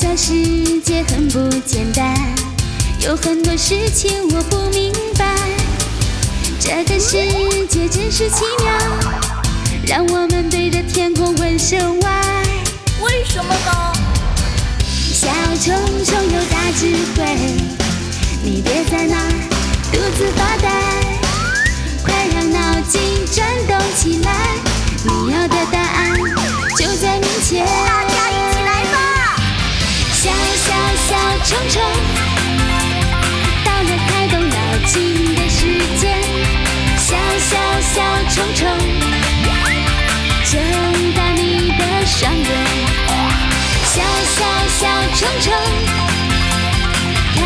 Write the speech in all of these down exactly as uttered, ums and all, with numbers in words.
小世界很不简单，有很多事情我不明白。这个世界真是奇妙，让我们对着天空问声why。为什么呢？小虫虫有大智慧，你别在那独自发呆，快让脑筋转动起来，你要的答案就在面前。 小虫虫，到了开动脑筋的时间。小小小虫虫，睁大你的双眼。小小小虫虫，看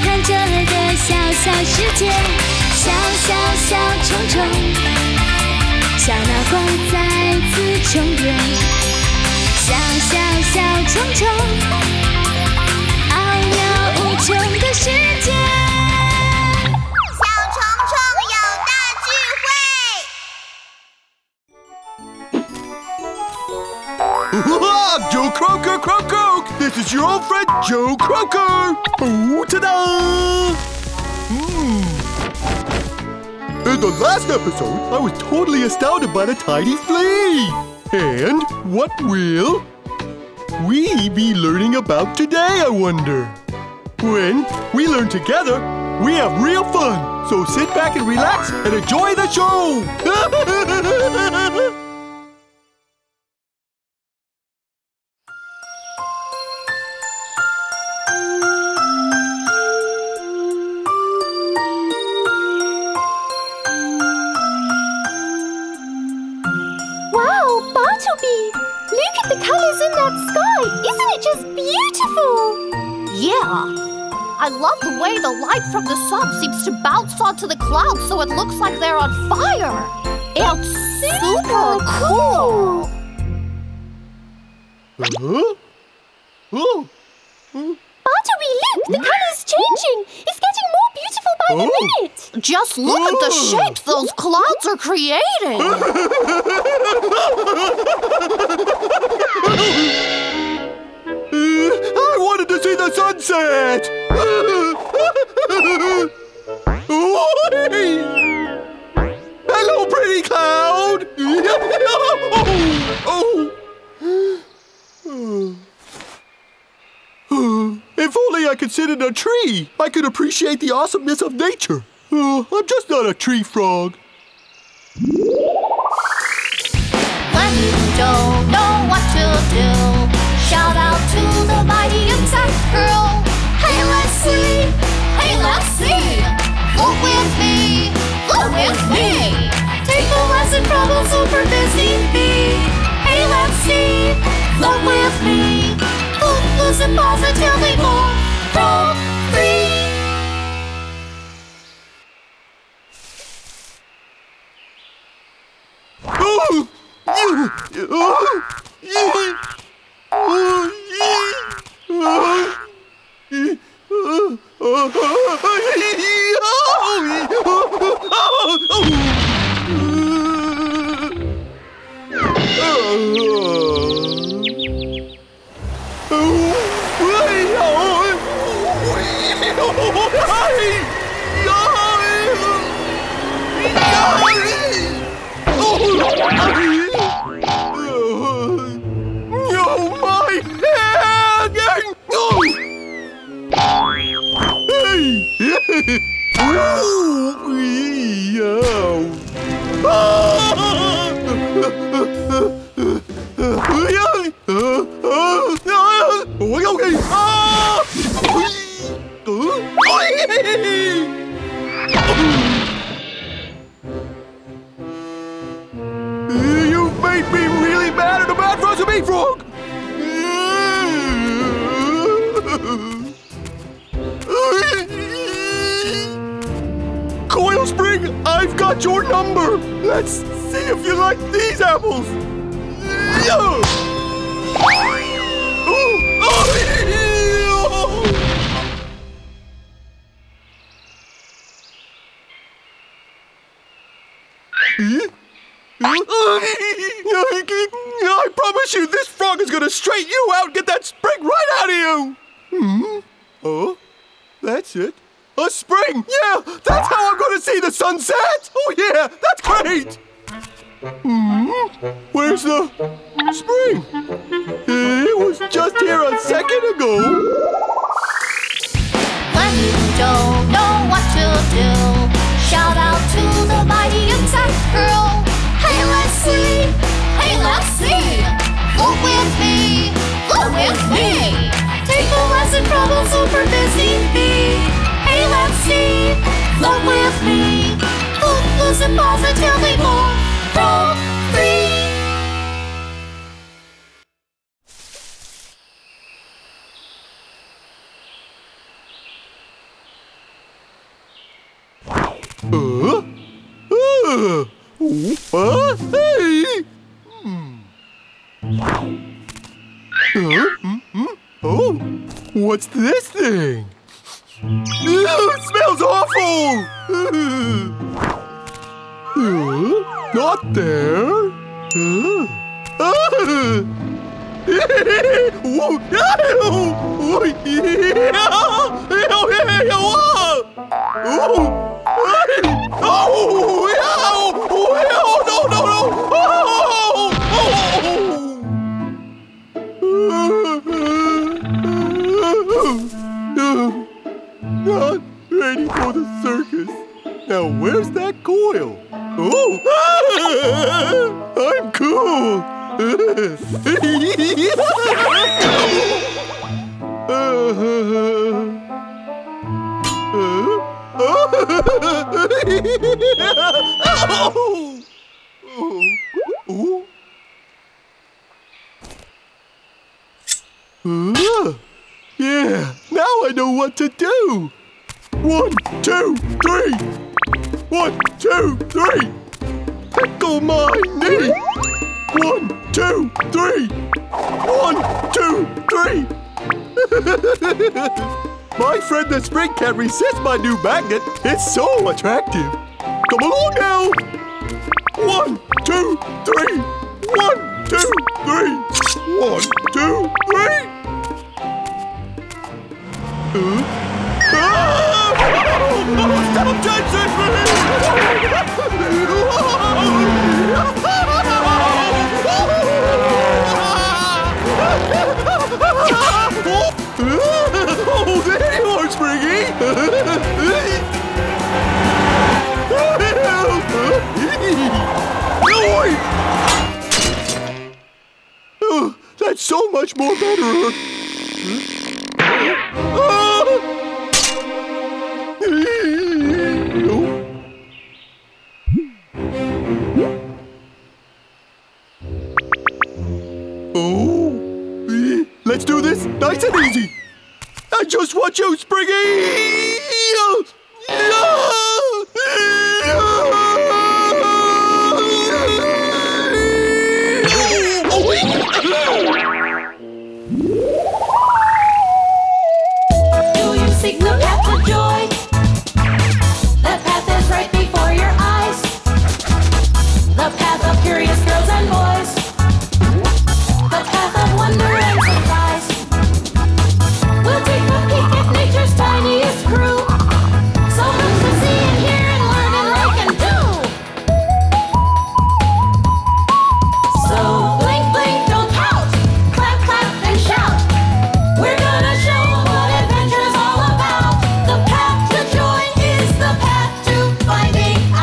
看这个小小世界。小小小虫虫，小脑瓜再次充电。小小小虫虫。 整个世界，小虫虫有大智慧。Joe Croaker, Croaker, this is your old friend Joe Croaker. Oh, ta-da! Mm. In the last episode, I was totally astounded by the tiny flea. And what will we be learning about today, I wonder? When we learn together, we have real fun. So sit back and relax and enjoy the show. Wow, Bartleby! Look at the colors in that sky. Isn't it just beautiful? Yeah. I love the way the light from the sun seems to bounce onto the clouds so it looks like they're on fire. It's super cool! Huh? Oh. Bartleby, look! The color's changing! It's getting more beautiful by the minute! Just look at the shapes those clouds are creating! I wanted to see the sunset! Hello, pretty cloud! If only I could sit in a tree, I could appreciate the awesomeness of nature. Uh, I'm just not a tree frog. When you don't know what to do, shout out to the mighty insect girl. Hey, let's see. Hey, let's see. Look with me. Look with me. Take a lesson from a super busy bee. Hey, let's see. Look with me. Look, listen, positively more from free. Oh! Oh! Oh! Oh, I promise you, this frog is gonna straighten you out, get that spring right out of you! Hmm? Oh? That's it? A spring! Yeah! That's how I'm gonna see the sunset! Oh yeah! That's great! Hmm? Where's the spring? It was just here a second ago. When you don't know what to do, shout out to the mighty insect girl. Hey, let's see! Hey, let's see! Look with me! Look with me! Take a lesson from a super busy bee. Hey, let's see! Look with me! Look, listen positively more from free! Uh, uh, uh, hey. Hmm. Uh, mm, mm. Oh, what's this thing? Ew, it smells awful. Uh, not there. Uh, uh. Oh. Oh, yeah. Oh, no, no, no. Oh, oh, oh. Not ready for the circus. Now, where's that coil? Oh, I'm cool. uh, oh. Oh. Oh. Uh, yeah, now I know what to do. One, two, three. One, two, three. Tickle my knee. One, two, three. One, two, three. My friend the spring cat resists my new magnet. It's so attractive. Come along now. One, two, three. One, two, three. One, two, three. Uh. Ah! Stop dancing for me! Oh, there! Springy! Oh, that's so much more better. Oh, let's do this nice and easy. I just want you, Springy! Do you seek the path of joy? The path is right before your eyes. The path of curious girls and boys. The path of wonder and surprise. We'll take a peek at nature's tiniest crew. So much to see and hear and learn and like and do. So blink, blink, don't count. Clap, clap, and shout. We're gonna show what adventure's all about. The path to joy is the path to finding out.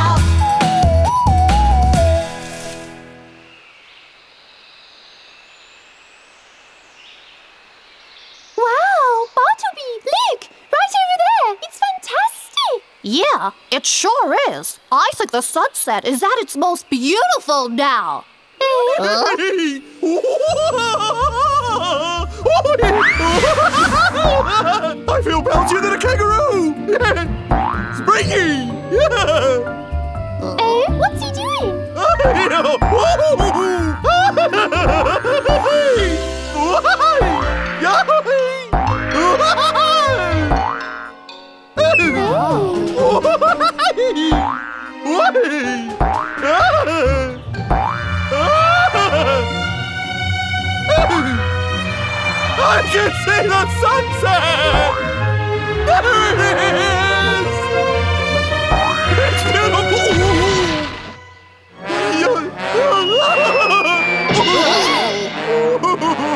Yeah, it sure is. I think the sunset is at its most beautiful now. I feel bouncier than a kangaroo! Springy! Hey, what's he doing? What? can see the sunset! There it is! It's beautiful! You're, you're alive!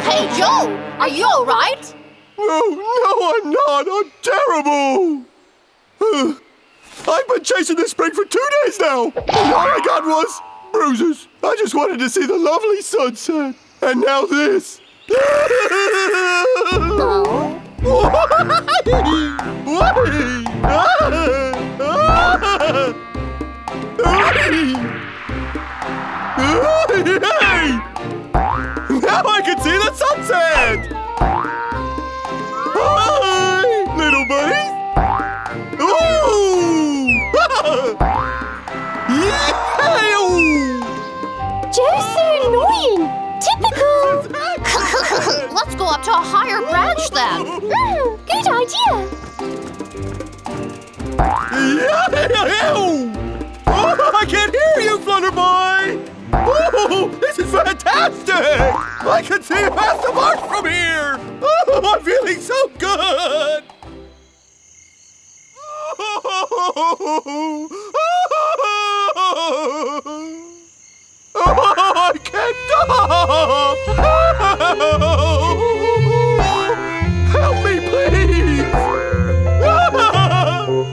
Hey, Joe! Are you all right? No, no, I'm not! I'm terrible! Uh, I've been chasing this spring for two days now! And all I got was bruises! I just wanted to see the lovely sunset! And now this! Oh. Now I can see the sunset! Hi, little buddies! Ooh! Joe's so annoying! Typical! Let's go up to a higher branch then. Mm, good idea. Oh, I can't hear you, Flutterby. Oh, this is fantastic. I can see past the marsh from here. Oh, I'm feeling so good. Oh, oh, oh. Oh, I can't stop! Oh, help me, please! Oh, oh, oh.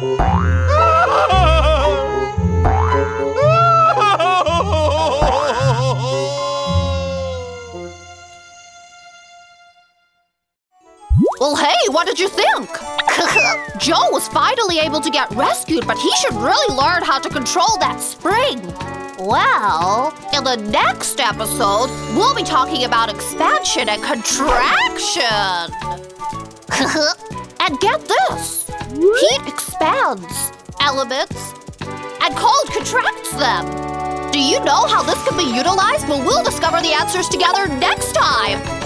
Well, hey, what did you think? Joe was finally able to get rescued, but he should really learn how to control that spring. Well, in the next episode, we'll be talking about expansion and contraction. And get this, heat expands elements and cold contracts them. Do you know how this can be utilized? Well, we'll discover the answers together next time.